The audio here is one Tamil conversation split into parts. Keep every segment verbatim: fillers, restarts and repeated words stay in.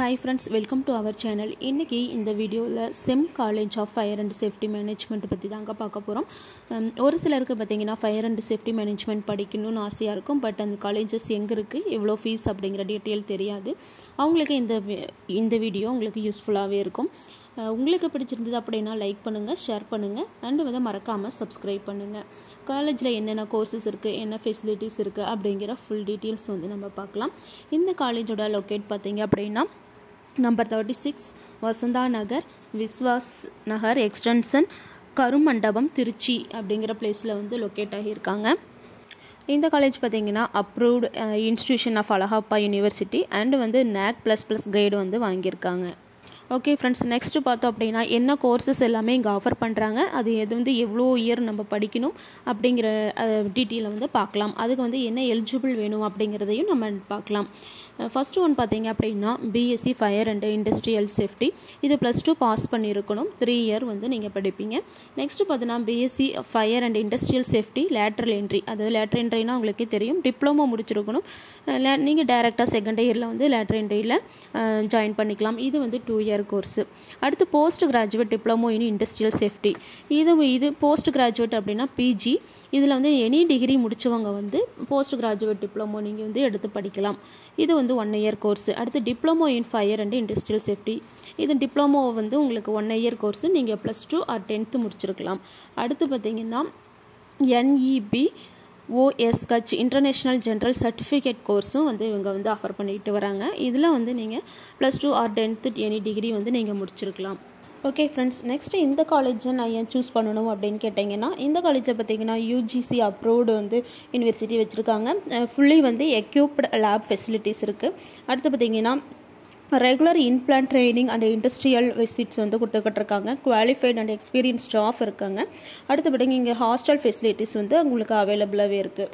Hi friends, welcome to our channel. இன்னைக்கு இந்த வீடியோல SHEM College of Fire and Safety Management பத்தி தாங்க பார்க்க போறோம். ஒரு சிலருக்கு பாத்தீங்கன்னா Fire and Safety Management படிக்கணும்னு ஆசையா இருக்கும், பட் அந்த colleges எங்க இருக்கு, எவ்வளவு fees அப்படிங்கற டீடைல் தெரியாது. அவங்களுக்கு இந்த இந்த வீடியோ உங்களுக்கு யூஸ்புல்லாவே இருக்கும். உங்களுக்கு பிடிச்சிருந்தது அப்படினா லைக் பண்ணுங்க, ஷேர் பண்ணுங்க and வந்து மறக்காம subscribe பண்ணுங்க. காலேஜ்ல என்னென்ன கோர்सेस இருக்கு, என்ன ஃபெசிலிட்டிஸ் இருக்கு அப்படிங்கற ফুল டீடைல்ஸ் வந்து நம்ம பார்க்கலாம். இந்த காலேஜோட லொகேட் பாத்தீங்க அப்படினா Number thirty-six, Vasantha Nagar, Viswas Nagar Extension, Karumandabam, Tiruchi, Abdingra place வந்து லொகேட் ஆகியிருக்காங்க. இந்த காலேஜ் பாத்தீங்கன்னா approved uh, institution of Alahapa University and வந்து N A A C plus plus grade வந்து வாங்கியிருக்காங்க. Okay friends, next பார்த்தோம் அப்படினா என்ன courses எல்லாமே இங்க ஆஃபர் பண்றாங்க, அது எது வந்து எவ்வளவு இயர் நம்ம படிக்கணும் அப்படிங்கற டீடைல் வந்து பார்க்கலாம். அதுக்கு வந்து என்ன eligible வேணும் அப்படிங்கறதையும் நம்ம பார்க்கலாம். First one பாத்தீங்க அப்படினா B S C Fire and Industrial Safety, இது plus two பாஸ் பண்ணியிருக்கணும், three year வந்து நீங்க படிப்பீங்க. Next பார்த்தனா B S C Fire and Industrial Safety lateral entry, அதாவது lateral entryனா உங்களுக்கு தெரியும் டிப்ளோமா முடிச்சிருக்கணும், நீங்க டைரக்டா செகண்ட் இயர்ல வந்து lateral entryல ஜாயின் பண்ணிக்கலாம். இது வந்து two year course. அடுத்து post graduate diploma in industrial safety, இது இது போஸ்ட் கிராஜுவேட் அப்படினா P G, இதில் வந்து எனி டிகிரி முடிச்சவங்க வந்து போஸ்ட் கிராஜுவேட் டிப்ளமோ நீங்கள் வந்து எடுத்து படிக்கலாம். இது வந்து one year கோர்ஸ். அடுத்து diploma in fire and industrial safety, இது டிப்ளமோ வந்து உங்களுக்கு one year கோர்ஸ், நீங்கள் ப்ளஸ் டூ ஆர் டென்த்து முடிச்சிருக்கலாம். அடுத்து பார்த்தீங்கன்னா N E B O S C A International General Certificate Course வந்து இவங்க வந்து ஆஃபர் பண்ணிட்டு வராங்க. இதில் வந்து நீங்கள் plus two or tenth any degree வந்து நீங்கள் முடிச்சிருக்கலாம். ஓகே ஃப்ரெண்ட்ஸ், நெக்ஸ்ட் இந்த காலேஜை நான் ஏன் சூஸ் பண்ணணும் அப்படின்னு கேட்டிங்கன்னா, இந்த காலேஜில் பார்த்தீங்கன்னா U G C அப்ரூவ்டு வந்து யூனிவர்சிட்டி வச்சுருக்காங்க, ஃபுல்லி வந்து எக்யூப்டு லேப் ஃபெசிலிட்டிஸ் இருக்குது. அடுத்து பார்த்தீங்கன்னா regular inplant training and industrial visits வந்து கொடுத்துக்கிட்டுருக்காங்க, குவாலிஃபைட் அண்ட் எக்ஸ்பீரியன்ஸ் ஸ்டாஃப் இருக்காங்க. அடுத்தபடிங்க இங்கே ஹாஸ்டல் ஃபெசிலிட்டிஸ் வந்து உங்களுக்கு அவைலபிளாகவே இருக்குது.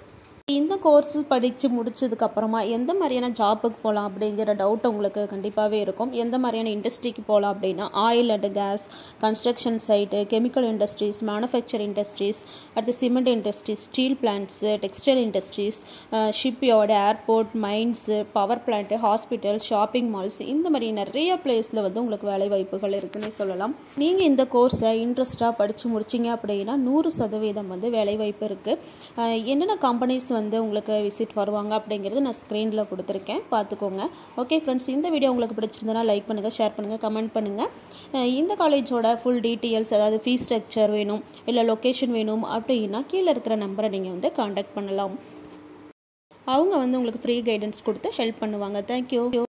இந்த கோர்ஸ் படித்து முடிச்சதுக்கப்புறமா எந்த மாதிரியான ஜாப்புக்கு போகலாம் அப்படிங்கிற டவுட் உங்களுக்கு கண்டிப்பாகவே இருக்கும். எந்த மாதிரியான இண்டஸ்ட்ரிக்கு போகலாம் அப்படின்னா oil and gas, construction site, chemical industries, manufacture industries, அடுத்து cement industries, steel plants, textile industries, shipyard, airport, mines, power plant, hospital, shopping malls, இந்த மாதிரி நிறைய பிளேஸில் வந்து உங்களுக்கு வேலை வாய்ப்புகள் இருக்குன்னு சொல்லலாம். நீங்கள் இந்த கோர்ஸை இன்ட்ரெஸ்ட்டாக படித்து முடிச்சிங்க அப்படின்னா நூறு சதவீதம் வந்து வேலை வாய்ப்பு இருக்குது. என்னென்ன கம்பெனிஸ் வந்து உங்களுக்கு விசிட் வருவாங்க அப்படிங்கிறது நான் ஸ்க்ரீனில் கொடுத்துருக்கேன், பார்த்துக்கோங்க. ஓகே ஃப்ரெண்ட்ஸ், இந்த வீடியோ உங்களுக்கு பிடிச்சிருந்தனா லைக் பண்ணுங்கள், ஷேர் பண்ணுங்கள், கமெண்ட் பண்ணுங்கள். இந்த காலேஜோட ஃபுல் டீட்டெயில்ஸ், அதாவது ஃபீஸ் ஸ்ட்ரக்சர் வேணும் இல்லை லொக்கேஷன் வேணும் அப்படின்னா கீழே இருக்கிற நம்பரை நீங்கள் வந்து காண்டாக்ட் பண்ணலாம். அவங்க வந்து உங்களுக்கு ஃப்ரீ கைடன்ஸ் கொடுத்து ஹெல்ப் பண்ணுவாங்க. தேங்க்யூ.